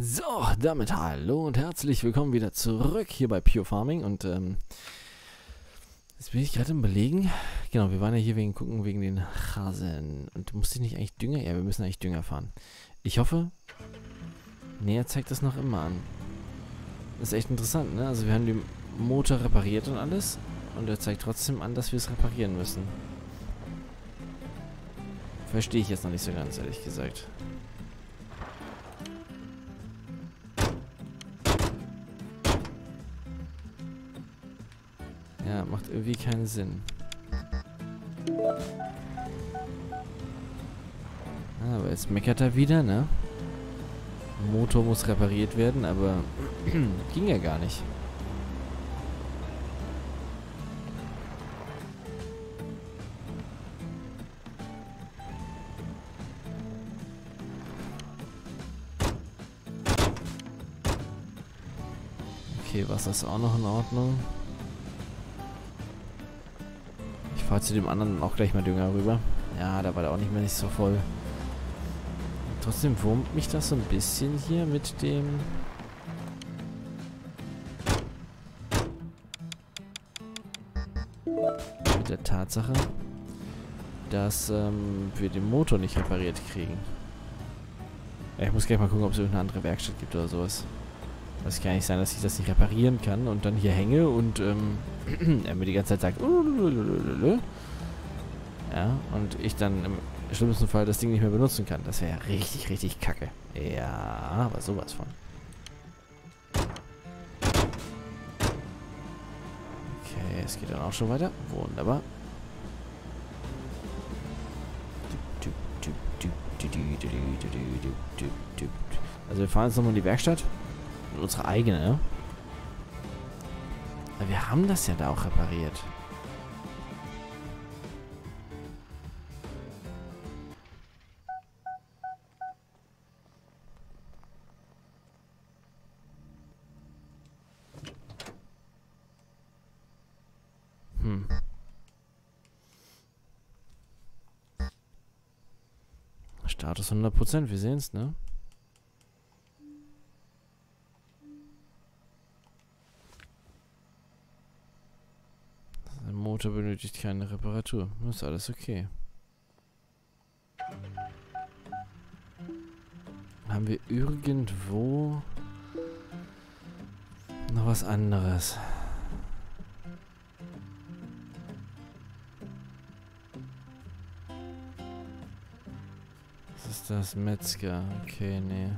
So, damit hallo und herzlich willkommen wieder zurück hier bei Pure Farming und jetzt bin ich gerade im Belegen. Genau, wir waren ja hier wegen den Hasen und musste ich nicht eigentlich Dünger? Ja, wir müssen eigentlich Dünger fahren. Ich hoffe, nee, er zeigt das noch immer an. Das ist echt interessant, ne? Also wir haben den Motor repariert und alles und er zeigt trotzdem an, dass wir es reparieren müssen. Verstehe ich jetzt noch nicht so ganz, ehrlich gesagt. Ja, macht irgendwie keinen Sinn. Aber jetzt meckert er wieder, ne? Motor muss repariert werden, aber ging ja gar nicht. Okay, Wasser ist auch noch in Ordnung. Ich fahre zu dem anderen auch gleich mal Dünger rüber. Ja, da war der auch nicht mehr nicht so voll. Trotzdem wurmt mich das so ein bisschen hier mit dem... mit der Tatsache, dass wir den Motor nicht repariert kriegen. Ja, ich muss gleich mal gucken, ob es irgendeine andere Werkstatt gibt oder sowas. Das kann nicht sein, dass ich das nicht reparieren kann und dann hier hänge und er mir die ganze Zeit sagt ja, und ich dann im schlimmsten Fall das Ding nicht mehr benutzen kann. Das wäre ja richtig, richtig kacke. Ja, aber sowas von. Okay, es geht dann auch schon weiter. Wunderbar. Also wir fahren jetzt nochmal in die Werkstatt. Unsere eigene. Aber wir haben das ja da auch repariert. Status 100%, wir sehen es, ne? Motor benötigt keine Reparatur. Das ist alles okay. Haben wir irgendwo noch was anderes? Was ist das? Metzger. Okay, nee.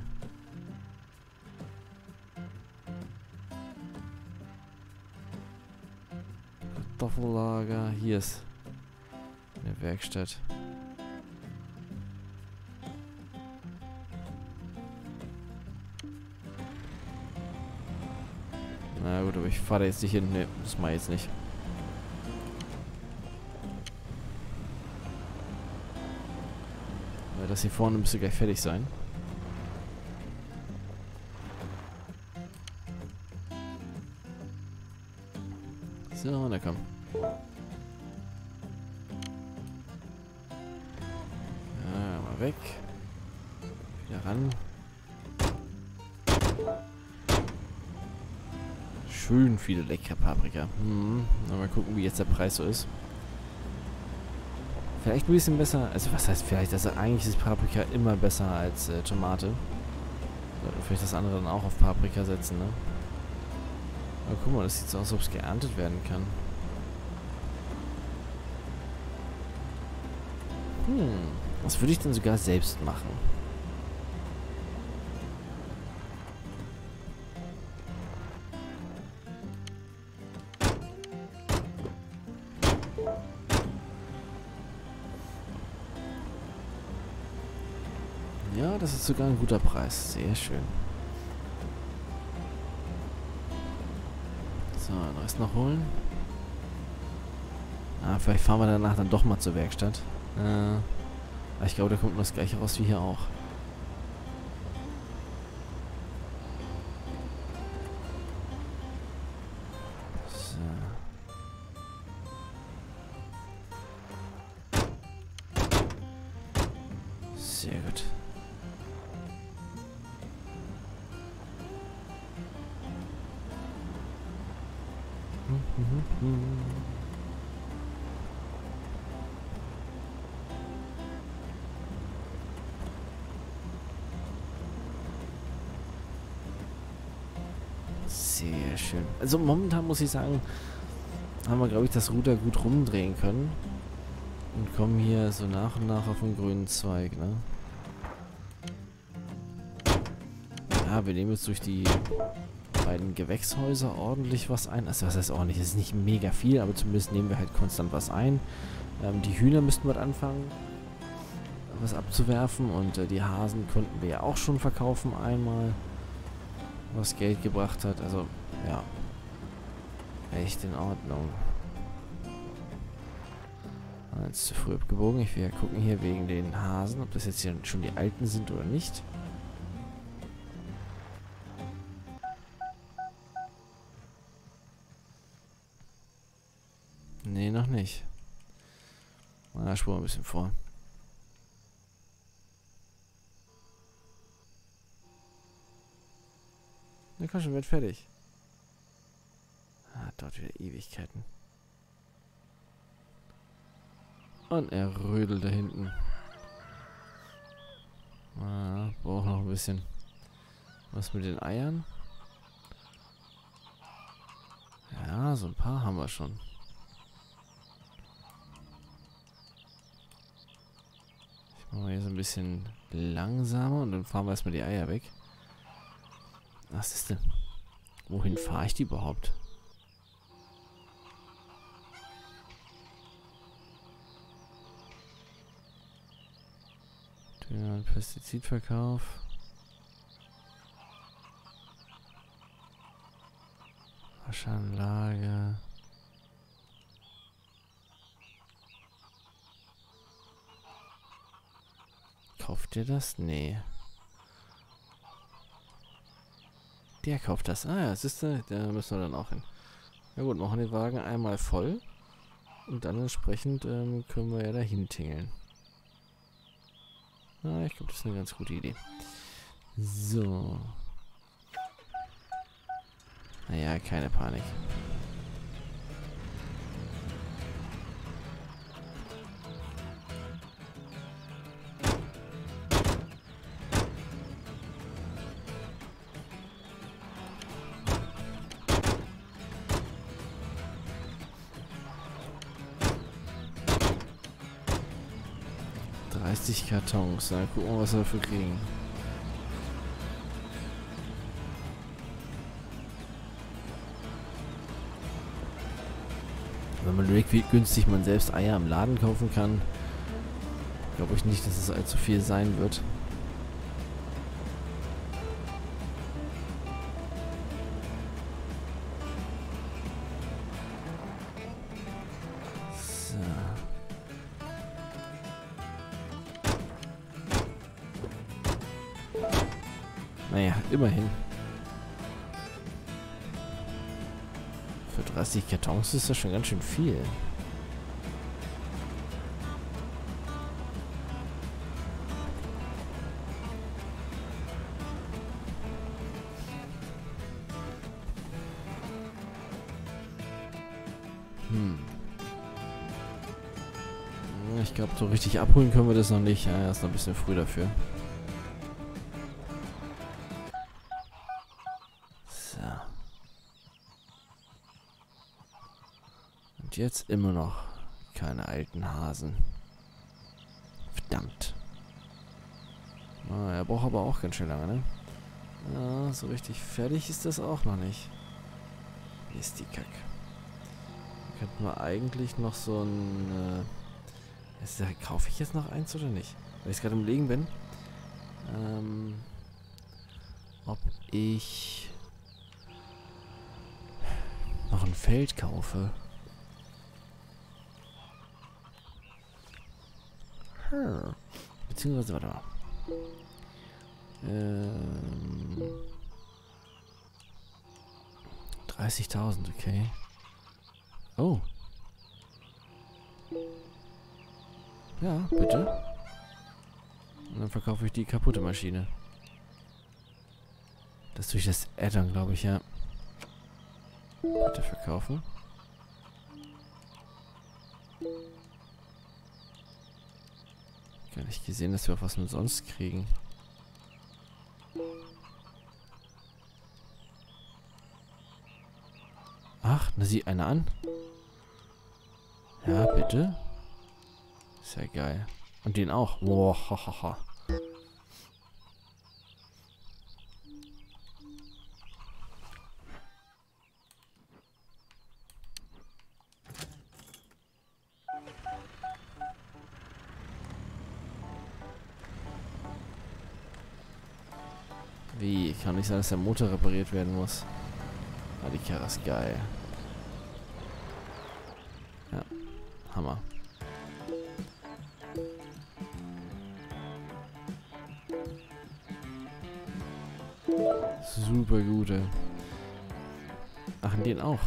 Kartoffellager. Hier ist eine Werkstatt. Na gut, aber ich fahre da jetzt nicht hin. Ne, das mache ich jetzt nicht. Weil das hier vorne müsste gleich fertig sein. So, na komm. Ja, mal weg. Wieder ran. Schön viele leckere Paprika. Mal gucken, wie jetzt der Preis so ist. Vielleicht ein bisschen besser. Also was heißt vielleicht? Also eigentlich ist Paprika immer besser als Tomate. Sollten vielleicht das andere dann auch auf Paprika setzen, ne? Aber guck mal, das sieht so aus, als ob es geerntet werden kann. Was würde ich denn sogar selbst machen? Ja, das ist sogar ein guter Preis. Sehr schön. So, den Rest noch holen. Ah, vielleicht fahren wir danach dann doch mal zur Werkstatt. Ich glaube, da kommt das gleiche raus wie hier auch. So. Sehr gut. Sehr schön. Also momentan muss ich sagen, haben wir, glaube ich, das Ruder gut rumdrehen können. Und kommen hier so nach und nach auf den grünen Zweig, ne? Ja, wir nehmen jetzt durch die beiden Gewächshäuser ordentlich was ein. Also was heißt ordentlich? Das ist nicht mega viel, aber zumindest nehmen wir halt konstant was ein. Die Hühner müssten wir anfangen, was abzuwerfen. Und die Hasen konnten wir ja auch schon verkaufen einmal, was Geld gebracht hat. Also, ja. Echt in Ordnung. Jetzt zu früh abgebogen. Ich will ja gucken hier wegen den Hasen, ob das jetzt hier schon die alten sind oder nicht. Nee, noch nicht. Da spuren wir ein bisschen vor. Na komm schon, wird fertig. Ah, dort wieder Ewigkeiten. Und er rödelt da hinten. Ah, braucht noch ein bisschen. Was mit den Eiern? Ja, so ein paar haben wir schon. Ich mache mal hier so ein bisschen langsamer und dann fahren wir erstmal die Eier weg. Was ist denn? Wohin fahre ich die überhaupt? Ja, Pestizidverkauf. Waschanlage. Kauft ihr das? Nee. Der kauft das. Ah ja, siehst du, da müssen wir dann auch hin. Na gut, machen den Wagen einmal voll. Und dann entsprechend können wir ja dahin tingeln. Ah, ich glaube, das ist eine ganz gute Idee. So. Naja, keine Panik. Kartons, na, gucken wir, was wir dafür kriegen. Wenn man direkt wie günstig man selbst Eier im Laden kaufen kann, glaube ich nicht, dass es allzu viel sein wird. Naja, immerhin. Für 30 Kartons ist das schon ganz schön viel. Ich glaube, so richtig abholen können wir das noch nicht. Ja, ist noch ein bisschen früh dafür. Jetzt immer noch keine alten Hasen. Verdammt. Ah, er braucht aber auch ganz schön lange, ne? Ah, so richtig fertig ist das auch noch nicht. Ist die Kack. Da könnten wir eigentlich noch so ein... kaufe ich jetzt noch eins oder nicht? Weil ich es gerade im Legen bin. Ob ich... noch ein Feld kaufe. Beziehungsweise, warte mal. Ähm, 30.000, okay. Oh. Ja, bitte. Und dann verkaufe ich die kaputte Maschine. Das durch das Addon, glaube ich, ja. Bitte verkaufen. Gar nicht gesehen, dass wir auch was umsonst kriegen. Ach, da sieht einer an. Ja, bitte. Ist ja geil. Und den auch. Boah, ha, ha, ha. Wie? Kann nicht sein, dass der Motor repariert werden muss. Ah, die Karre ist geil. Ja, Hammer. Super gute. Ach, in den auch.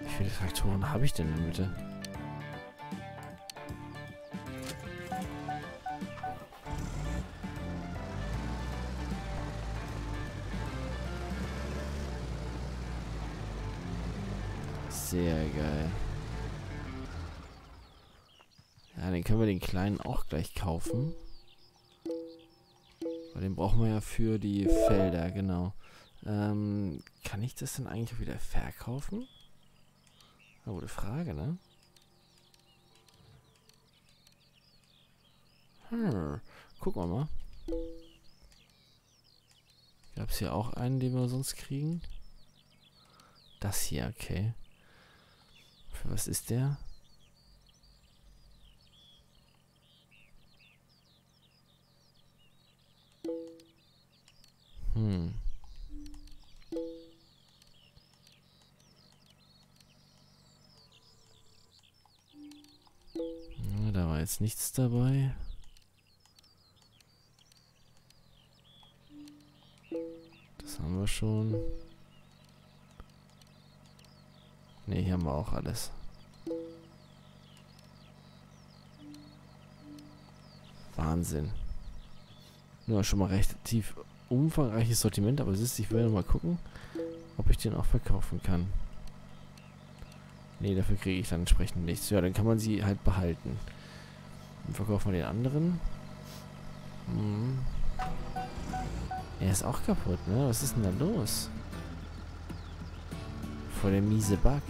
Wie viele Traktoren habe ich denn in der Mitte? Sehr geil. Ja, dann können wir den kleinen auch gleich kaufen. Den brauchen wir ja für die Felder, genau. Kann ich das denn eigentlich auch wieder verkaufen? Eine gute Frage, ne? Gucken wir mal. Gab es hier auch einen, den wir sonst kriegen? Das hier, okay. Für was ist der? Ja, da war jetzt nichts dabei. Das haben wir schon. Ne, hier haben wir auch alles. Wahnsinn. Nur schon mal recht tief. Umfangreiches Sortiment, aber siehst, ich will ja mal gucken, ob ich den auch verkaufen kann. Ne, dafür kriege ich dann entsprechend nichts. Ja, dann kann man sie halt behalten. Dann verkaufen wir den anderen. Er ist auch kaputt, ne? Was ist denn da los? Voll der miese Bug.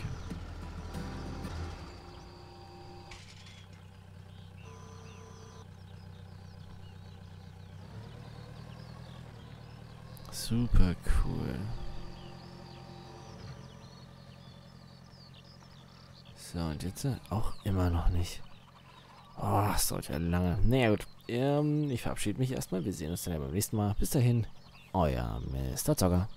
Super cool. So, und jetzt auch immer noch nicht. Oh, es dauert ja lange. Naja, gut. Ich verabschiede mich erstmal. Wir sehen uns dann ja beim nächsten Mal. Bis dahin, euer Mr. Zocker.